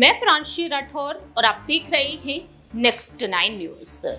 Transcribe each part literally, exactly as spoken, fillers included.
मैं प्रांशी राठौर और आप देख रहे हैं नेक्स्ट नाइन न्यूज।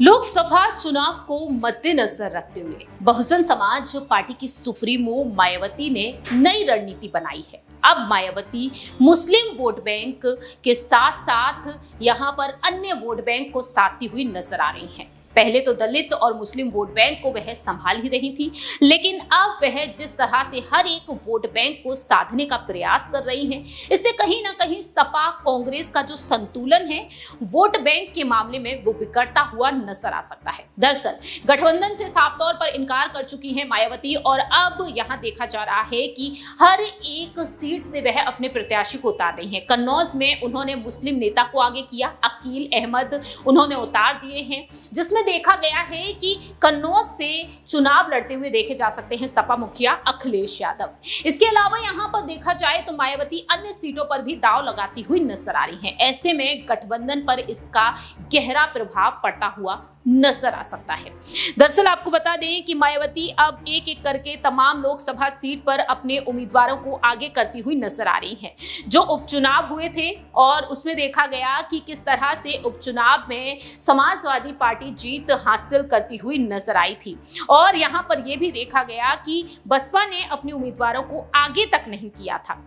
लोकसभा चुनाव को मद्देनजर रखते हुए बहुजन समाज पार्टी की सुप्रीमो मायावती ने नई रणनीति बनाई है। अब मायावती मुस्लिम वोट बैंक के साथ साथ यहां पर अन्य वोट बैंक को साधती हुई नजर आ रही हैं। पहले तो दलित और मुस्लिम वोट बैंक को वह संभाल ही रही थी, लेकिन अब वह जिस तरह से हर एक वोट बैंक को साधने का प्रयास कर रही हैं, इससे कहीं ना कहीं सपा कांग्रेस का जो संतुलन है वोट बैंक के मामले में वो बिगड़ता हुआ नजर आ सकता है। दरअसल गठबंधन से साफ तौर पर इनकार कर चुकी हैं मायावती, और अब यहाँ देखा जा रहा है कि हर एक सीट से वह अपने प्रत्याशी को उतार रही है। कन्नौज में उन्होंने मुस्लिम नेता को आगे किया, अकील अहमद उन्होंने उतार दिए हैं, जिसमें देखा गया है कि कन्नौज से चुनाव लड़ते हुए देखे जा सकते हैं सपा मुखिया अखिलेश यादव। इसके अलावा यहां पर देखा जाए तो मायावती अन्य सीटों पर भी दांव लगाती हुई नजर आ रही हैं। ऐसे में गठबंधन पर इसका गहरा प्रभाव पड़ता हुआ नजर आ सकता है। दरअसल आपको बता दें कि मायावती अब एक एक करके तमाम लोकसभा सीट पर अपने उम्मीदवारों को आगे करती हुई नजर आ रही हैं। जो उपचुनाव हुए थे और उसमें देखा गया कि किस तरह से उपचुनाव में समाजवादी पार्टी जीत हासिल करती हुई नजर आई थी, और यहाँ पर यह भी देखा गया कि बसपा ने अपने उम्मीदवारों को आगे तक नहीं किया था।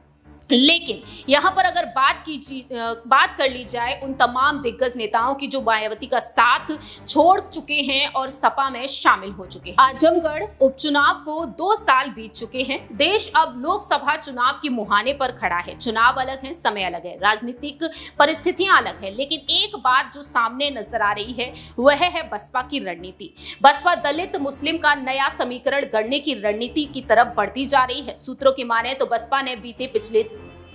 लेकिन यहाँ पर अगर बात की बात कर ली जाए उन तमाम दिग्गज नेताओं की जो मायावती का साथ छोड़ चुके हैं और सपा में शामिल हो चुके हैं। आजमगढ़ उपचुनाव को दो साल बीत चुके हैं। देश अब लोकसभा चुनाव के मुहाने पर खड़ा है। चुनाव अलग है, समय अलग है, राजनीतिक परिस्थितियां अलग है, लेकिन एक बात जो सामने नजर आ रही है वह है बसपा की रणनीति। बसपा दलित मुस्लिम का नया समीकरण गढ़ने की रणनीति की तरफ बढ़ती जा रही है। सूत्रों की माने तो बसपा ने बीते पिछले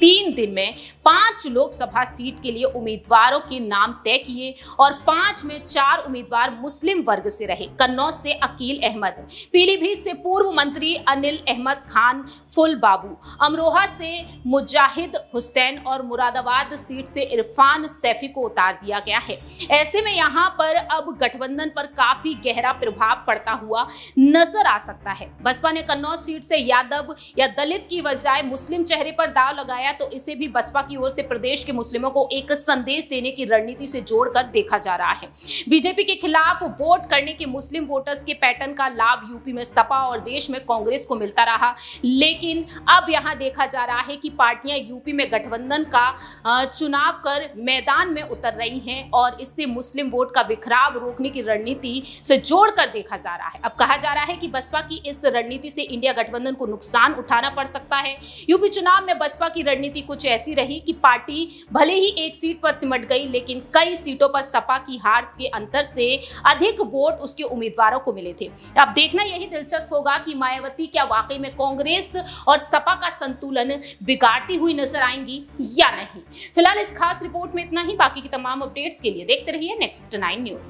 तीन दिन में पांच लोकसभा सीट के लिए उम्मीदवारों के नाम तय किए और पांच में चार उम्मीदवार मुस्लिम वर्ग से रहे। कन्नौज से अकील अहमद, पीलीभीत से पूर्व मंत्री अनिल अहमद खान फुल बाबू, अमरोहा से मुजाहिद हुसैन और मुरादाबाद सीट से इरफान सैफी को उतार दिया गया है। ऐसे में यहाँ पर अब गठबंधन पर काफी गहरा प्रभाव पड़ता हुआ नजर आ सकता है। बसपा ने कन्नौज सीट से यादव या दलित की बजाय मुस्लिम चेहरे पर दाव लगाया, तो इसे भी बसपा की ओर से प्रदेश के मुस्लिमों को एक संदेश देने की रणनीति से जोड़कर देखा जा रहा है। बीजेपी के खिलाफ वोट करने के मुस्लिम वोटर्स के पैटर्न का लाभ यूपी में सपा और देश में कांग्रेस को मिलता रहा, लेकिन अब यहां देखा जा रहा है कि पार्टियां यूपी में गठबंधन का चुनाव कर मैदान में उतर रही हैं और इससे मुस्लिम वोट का बिखराव रोकने की रणनीति से जोड़कर देखा जा रहा है। अब कहा जा रहा है कि बसपा की इस रणनीति से इंडिया गठबंधन को नुकसान उठाना पड़ सकता है। यूपी चुनाव में बसपा की रणनीति कुछ ऐसी रही कि पार्टी भले ही एक सीट पर सिमट गई, लेकिन कई सीटों पर सपा की हार के अंतर से अधिक वोट उसके उम्मीदवारों को मिले थे। अब देखना यही दिलचस्प होगा कि मायावती क्या वाकई में कांग्रेस और सपा का संतुलन बिगाड़ती हुई नजर आएंगी या नहीं। फिलहाल इस खास रिपोर्ट में इतना ही। बाकी की तमाम अपडेट्स के लिए देखते रहिए नेक्स्ट नाइन न्यूज।